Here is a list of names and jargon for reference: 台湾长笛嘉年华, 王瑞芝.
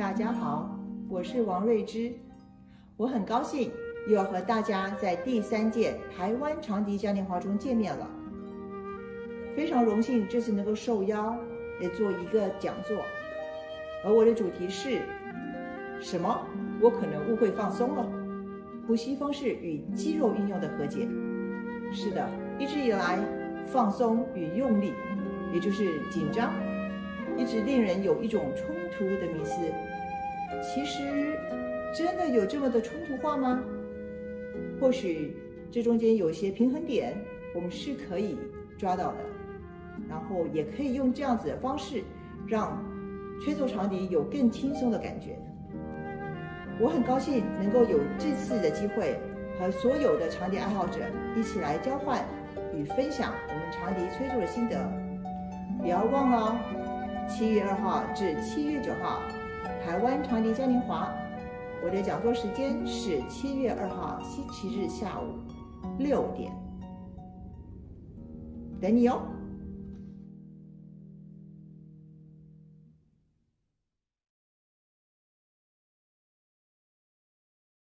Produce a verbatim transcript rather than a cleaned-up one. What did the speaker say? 大家好，我是王瑞芝，我很高兴又要和大家在第三届台湾长笛嘉年华中见面了。非常荣幸这次能够受邀来做一个讲座，而我的主题是什么？我可能误会放松了。呼吸方式与肌肉运用的和解。是的，一直以来，放松与用力，也就是紧张，一直令人有一种冲突的迷思。其实，真的有这么的冲突化吗？或许这中间有些平衡点，我们是可以抓到的，然后也可以用这样子的方式，让吹奏长笛有更轻松的感觉。我很高兴能够有这次的机会，和所有的长笛爱好者一起来交换与分享我们长笛吹奏的心得。不要忘了哦，七月二号至七月九号，台湾长笛嘉年华。我的讲座时间是七月二号星期日下午六点，等你哦。